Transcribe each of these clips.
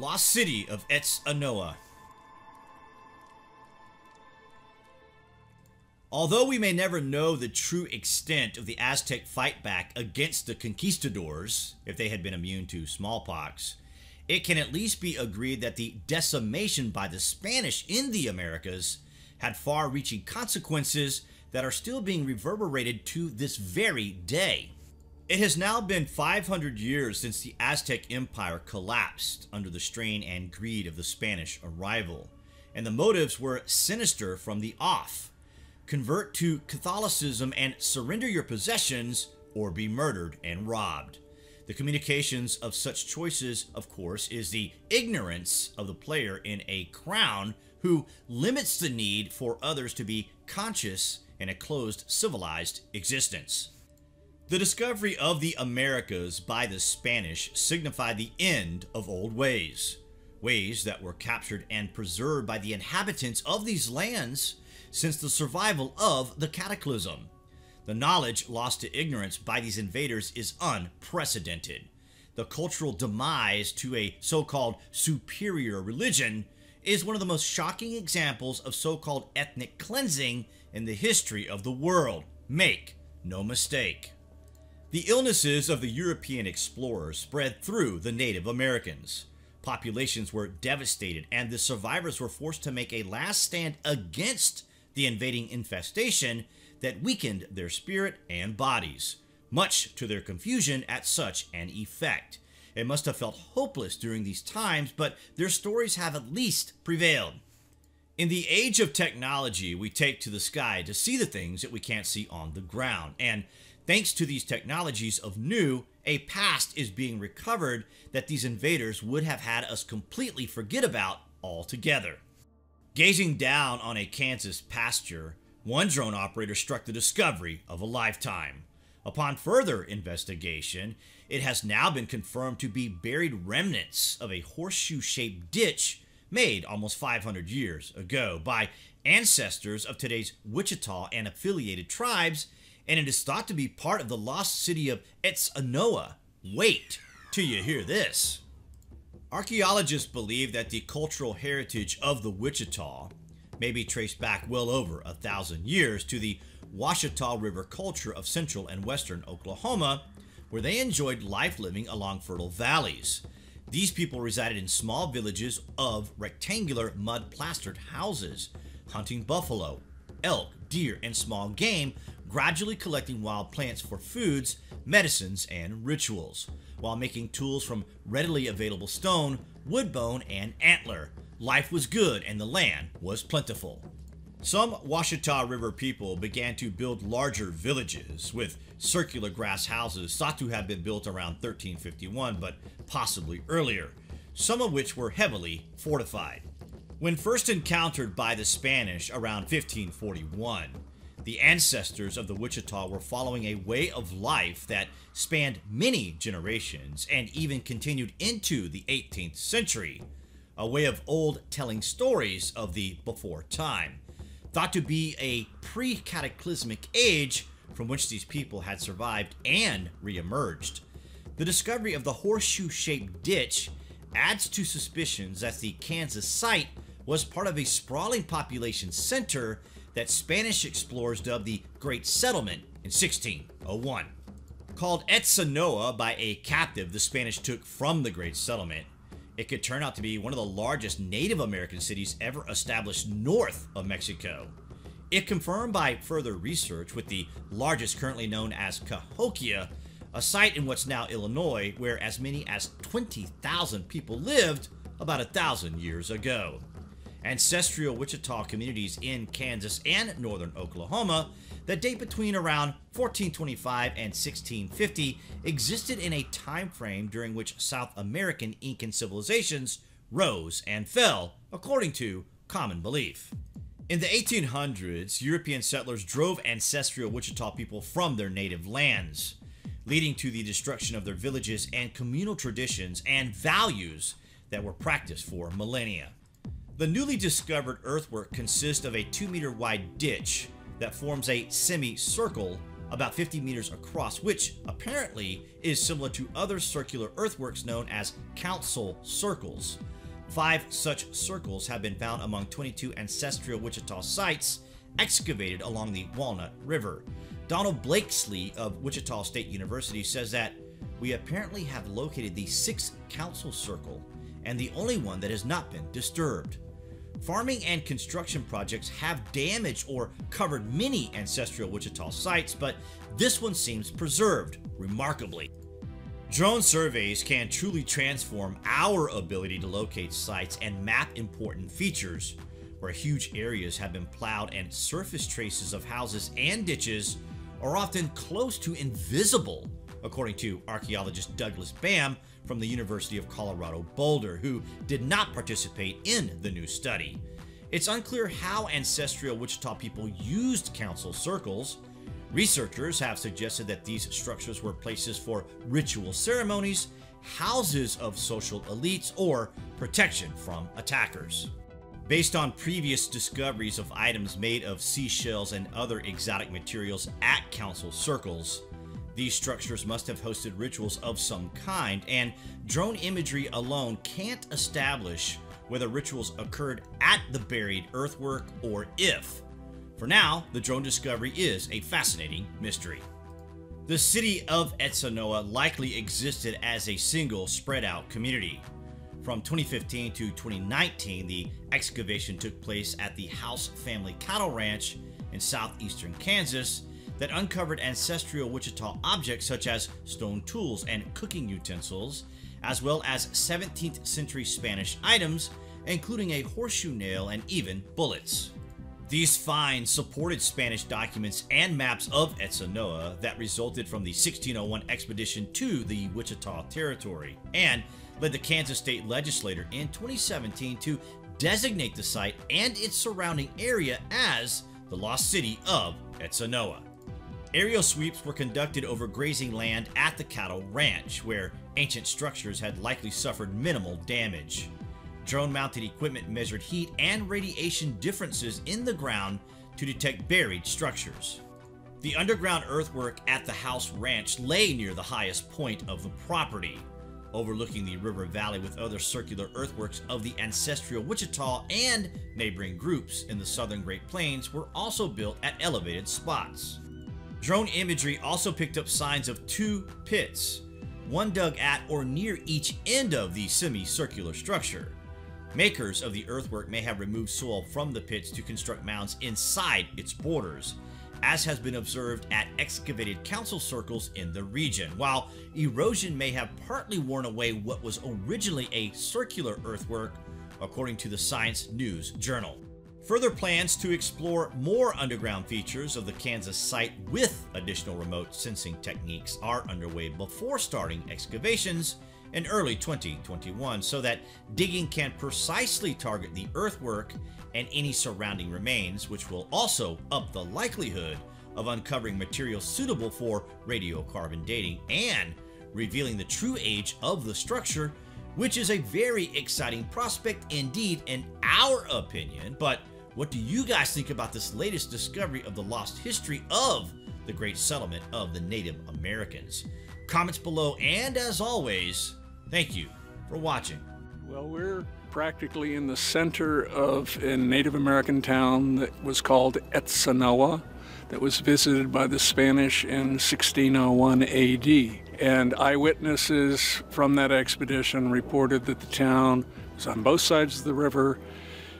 Lost City of Etzanoa. Although we may never know the true extent of the Aztec fightback against the conquistadors, if they had been immune to smallpox, it can at least be agreed that the decimation by the Spanish in the Americas had far-reaching consequences that are still being reverberated to this very day. It has now been 500 years since the Aztec Empire collapsed under the strain and greed of the Spanish arrival, and the motives were sinister from the off. Convert to Catholicism and surrender your possessions, or be murdered and robbed. The communications of such choices, of course, is the ignorance of the player in a crown who limits the need for others to be conscious in a closed, civilized existence. The discovery of the Americas by the Spanish signified the end of old ways, ways that were captured and preserved by the inhabitants of these lands since the survival of the cataclysm. The knowledge lost to ignorance by these invaders is unprecedented. The cultural demise to a so-called superior religion is one of the most shocking examples of so-called ethnic cleansing in the history of the world. Make no mistake. The illnesses of the European explorers spread through the Native Americans. Populations were devastated, and the survivors were forced to make a last stand against the invading infestation that weakened their spirit and bodies, much to their confusion at such an effect. It must have felt hopeless during these times, but their stories have at least prevailed. In the age of technology, we take to the sky to see the things that we can't see on the ground, and thanks to these technologies of new, a past is being recovered that these invaders would have had us completely forget about altogether. Gazing down on a Kansas pasture, one drone operator struck the discovery of a lifetime. Upon further investigation, it has now been confirmed to be buried remnants of a horseshoe-shaped ditch made almost 500 years ago by ancestors of today's Wichita and affiliated tribes, and it is thought to be part of the lost city of Etzanoa. Wait till you hear this. Archaeologists believe that the cultural heritage of the Wichita may be traced back well over 1,000 years to the Washita River culture of central and western Oklahoma, where they enjoyed life living along fertile valleys. These people resided in small villages of rectangular mud-plastered houses, hunting buffalo, elk, deer, and small game, gradually collecting wild plants for foods, medicines, and rituals, while making tools from readily available stone, wood bone, and antler. Life was good and the land was plentiful. Some Washita River people began to build larger villages, with circular grass houses thought to have been built around 1351, but possibly earlier, some of which were heavily fortified. When first encountered by the Spanish around 1541, the ancestors of the Wichita were following a way of life that spanned many generations and even continued into the 18th century, a way of old telling stories of the before time, thought to be a pre-cataclysmic age from which these people had survived and re-emerged. The discovery of the horseshoe-shaped ditch adds to suspicions that the Kansas site was part of a sprawling population center that Spanish explorers dubbed the Great Settlement in 1601. Called Etzanoa by a captive the Spanish took from the Great Settlement, it could turn out to be one of the largest Native American cities ever established north of Mexico. It confirmed by further research with the largest currently known as Cahokia, a site in what's now Illinois where as many as 20,000 people lived about 1,000 years ago. Ancestral Wichita communities in Kansas and northern Oklahoma that date between around 1425 and 1650 existed in a time frame during which South American Incan civilizations rose and fell, according to common belief. In the 1800s, European settlers drove ancestral Wichita people from their native lands, leading to the destruction of their villages and communal traditions and values that were practiced for millennia. The newly discovered earthwork consists of a 2-meter-wide ditch that forms a semicircle about 50 meters across, which apparently is similar to other circular earthworks known as council circles. 5 such circles have been found among 22 ancestral Wichita sites excavated along the Walnut River. Donald Blakeslee of Wichita State University says that we apparently have located the 6th council circle and the only one that has not been disturbed. Farming and construction projects have damaged or covered many ancestral Wichita sites, but this one seems preserved, remarkably. Drone surveys can truly transform our ability to locate sites and map important features. Where huge areas have been plowed and surface traces of houses and ditches are often close to invisible, according to archaeologist Douglas Bam from the University of Colorado Boulder, who did not participate in the new study. It's unclear how ancestral Wichita people used council circles. Researchers have suggested that these structures were places for ritual ceremonies, houses of social elites, or protection from attackers. Based on previous discoveries of items made of seashells and other exotic materials at council circles, these structures must have hosted rituals of some kind, and drone imagery alone can't establish whether rituals occurred at the buried earthwork or if. For now, the drone discovery is a fascinating mystery. The city of Etzanoa likely existed as a single spread-out community. From 2015 to 2019, the excavation took place at the House Family Cattle Ranch in southeastern Kansas that uncovered ancestral Wichita objects such as stone tools and cooking utensils, as well as 17th century Spanish items, including a horseshoe nail and even bullets. These finds supported Spanish documents and maps of Etzanoa that resulted from the 1601 expedition to the Wichita Territory, and led the Kansas state legislature in 2017 to designate the site and its surrounding area as the lost city of Etzanoa. Aerial sweeps were conducted over grazing land at the cattle ranch, where ancient structures had likely suffered minimal damage. Drone-mounted equipment measured heat and radiation differences in the ground to detect buried structures. The underground earthwork at the House Ranch lay near the highest point of the property, overlooking the river valley with other circular earthworks of the ancestral Wichita, and neighboring groups in the southern Great Plains were also built at elevated spots. Drone imagery also picked up signs of 2 pits, one dug at or near each end of the semicircular structure. Makers of the earthwork may have removed soil from the pits to construct mounds inside its borders, as has been observed at excavated council circles in the region. While erosion may have partly worn away what was originally a circular earthwork, according to the Science News Journal. Further plans to explore more underground features of the Kansas site with additional remote sensing techniques are underway before starting excavations in early 2021, so that digging can precisely target the earthwork and any surrounding remains, which will also up the likelihood of uncovering material suitable for radiocarbon dating and revealing the true age of the structure, which is a very exciting prospect indeed, in our opinion. But what do you guys think about this latest discovery of the lost history of the great settlement of the Native Americans? Comments below, and as always, thank you for watching. Well, we're practically in the center of a Native American town that was called Etzanoa, that was visited by the Spanish in 1601 AD. And eyewitnesses from that expedition reported that the town was on both sides of the river,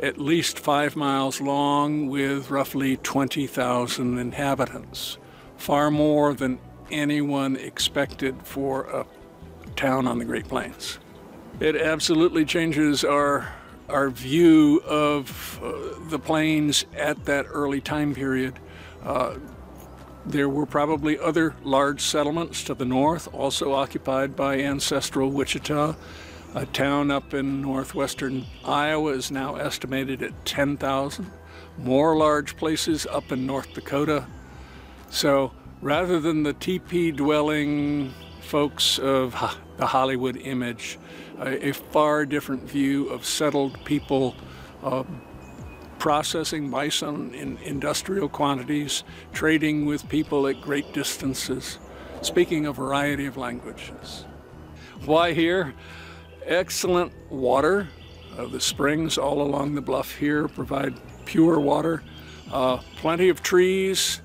at least 5 miles long, with roughly 20,000 inhabitants, far more than anyone expected for a town on the Great Plains. It absolutely changes our view of the plains at that early time period. There were probably other large settlements to the north, also occupied by ancestral Wichita. A town up in northwestern Iowa is now estimated at 10,000. More large places up in North Dakota. So rather than the teepee-dwelling folks of the Hollywood image, a far different view of settled people processing bison in industrial quantities, trading with people at great distances, speaking a variety of languages. Why here? Excellent water. The springs all along the bluff here provide pure water, plenty of trees,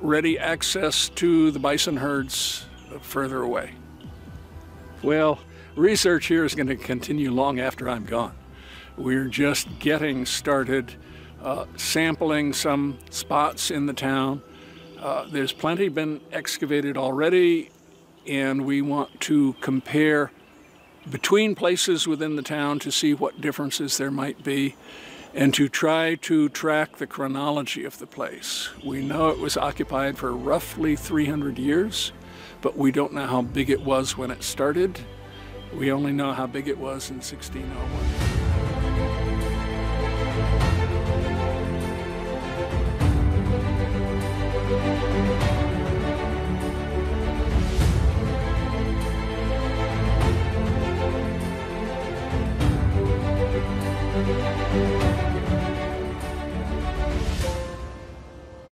ready access to the bison herds further away. Well, research here is going to continue long after I'm gone. We're just getting started sampling some spots in the town. There's plenty been excavated already, and we want to compare between places within the town to see what differences there might be and to try to track the chronology of the place. We know it was occupied for roughly 300 years, but we don't know how big it was when it started. We only know how big it was in 1601.